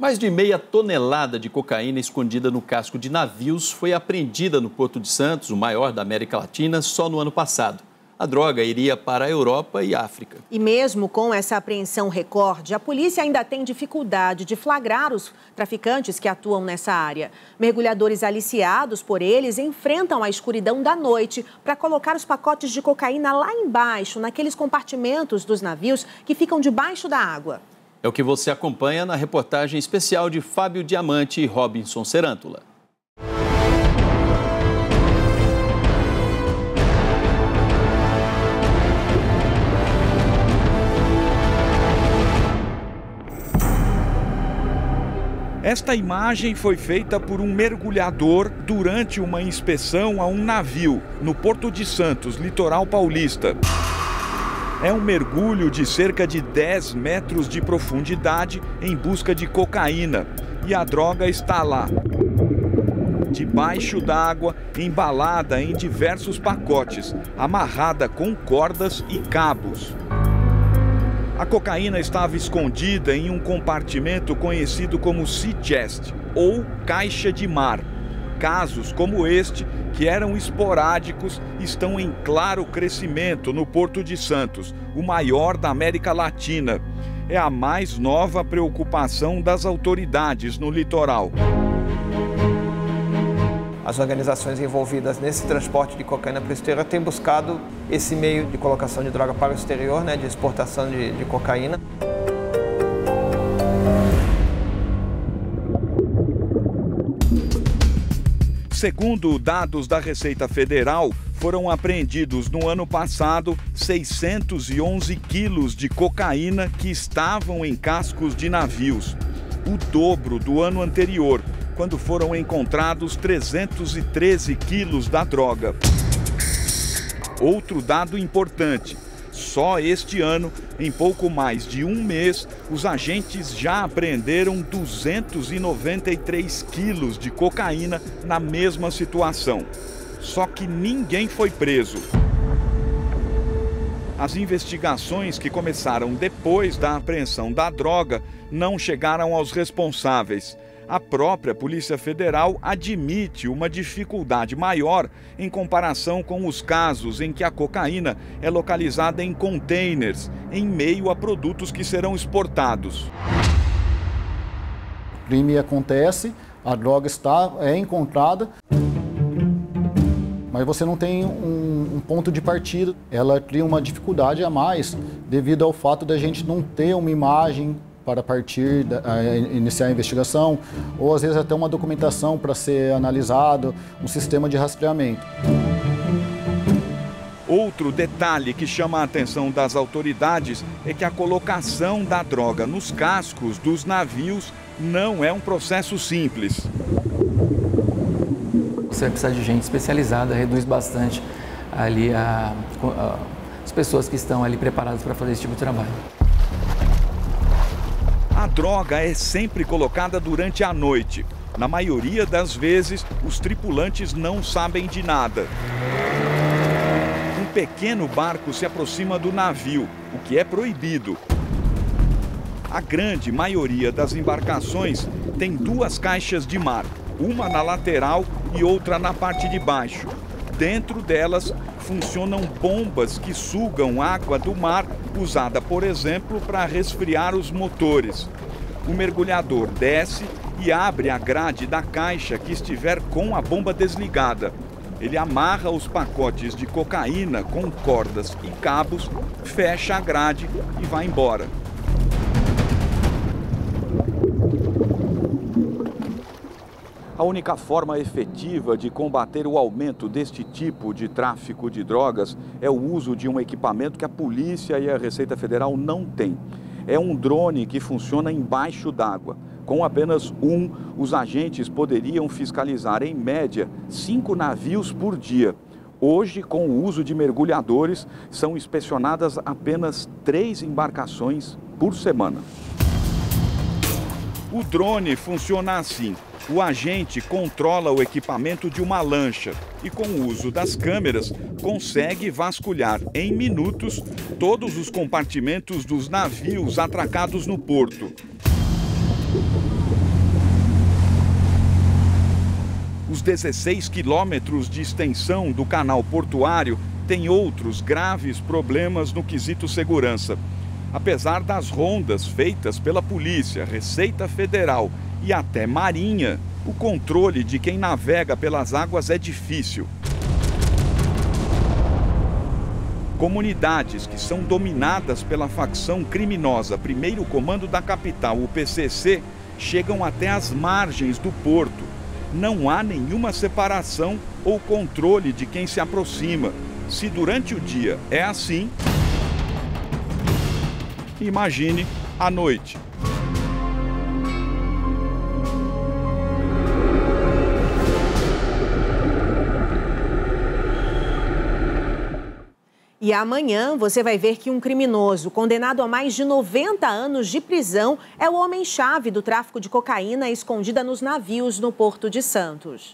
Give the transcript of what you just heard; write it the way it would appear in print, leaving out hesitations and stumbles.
Mais de meia tonelada de cocaína escondida no casco de navios foi apreendida no Porto de Santos, o maior da América Latina, só no ano passado. A droga iria para a Europa e África. E mesmo com essa apreensão recorde, a polícia ainda tem dificuldade de flagrar os traficantes que atuam nessa área. Mergulhadores aliciados por eles enfrentam a escuridão da noite para colocar os pacotes de cocaína lá embaixo, naqueles compartimentos dos navios que ficam debaixo da água. É o que você acompanha na reportagem especial de Fábio Diamante e Robinson Cerântula. Esta imagem foi feita por um mergulhador durante uma inspeção a um navio no Porto de Santos, litoral paulista. É um mergulho de cerca de 10 metros de profundidade em busca de cocaína. E a droga está lá, debaixo d'água, embalada em diversos pacotes, amarrada com cordas e cabos. A cocaína estava escondida em um compartimento conhecido como sea chest, ou caixa de mar. Casos como este, que eram esporádicos, estão em claro crescimento no Porto de Santos, o maior da América Latina. É a mais nova preocupação das autoridades no litoral. As organizações envolvidas nesse transporte de cocaína para o exterior têm buscado esse meio de colocação de droga para o exterior, né, de exportação de cocaína. Segundo dados da Receita Federal, foram apreendidos no ano passado 611 quilos de cocaína que estavam em cascos de navios, o dobro do ano anterior, quando foram encontrados 313 quilos da droga. Outro dado importante. Só este ano, em pouco mais de um mês, os agentes já apreenderam 293 quilos de cocaína na mesma situação. Só que ninguém foi preso. As investigações que começaram depois da apreensão da droga não chegaram aos responsáveis. A própria Polícia Federal admite uma dificuldade maior em comparação com os casos em que a cocaína é localizada em containers, em meio a produtos que serão exportados. O crime acontece, a droga é encontrada, mas você não tem um ponto de partida. Ela cria uma dificuldade a mais devido ao fato da gente não ter uma imagem para partir, iniciar a investigação, ou às vezes até uma documentação para ser analisado, um sistema de rastreamento. Outro detalhe que chama a atenção das autoridades é que a colocação da droga nos cascos dos navios não é um processo simples. Você vai precisar de gente especializada, reduz bastante ali as pessoas que estão ali preparadas para fazer esse tipo de trabalho. A droga é sempre colocada durante a noite. Na maioria das vezes, os tripulantes não sabem de nada. Um pequeno barco se aproxima do navio, o que é proibido. A grande maioria das embarcações tem duas caixas de mar, uma na lateral e outra na parte de baixo. Dentro delas, funcionam bombas que sugam água do mar, usada, por exemplo, para resfriar os motores. O mergulhador desce e abre a grade da caixa que estiver com a bomba desligada. Ele amarra os pacotes de cocaína com cordas e cabos, fecha a grade e vai embora. A única forma efetiva de combater o aumento deste tipo de tráfico de drogas é o uso de um equipamento que a polícia e a Receita Federal não têm. É um drone que funciona embaixo d'água. Com apenas um, os agentes poderiam fiscalizar, em média, 5 navios por dia. Hoje, com o uso de mergulhadores, são inspecionadas apenas 3 embarcações por semana. O drone funciona assim. O agente controla o equipamento de uma lancha e, com o uso das câmeras, consegue vasculhar em minutos todos os compartimentos dos navios atracados no porto. Os 16 quilômetros de extensão do canal portuário têm outros graves problemas no quesito segurança. Apesar das rondas feitas pela polícia, Receita Federal e até Marinha, o controle de quem navega pelas águas é difícil. Comunidades que são dominadas pela facção criminosa Primeiro Comando da Capital, o PCC, chegam até as margens do porto. Não há nenhuma separação ou controle de quem se aproxima. Se durante o dia é assim, imagine à noite. E amanhã você vai ver que um criminoso condenado a mais de 90 anos de prisão é o homem-chave do tráfico de cocaína escondida nos navios no Porto de Santos.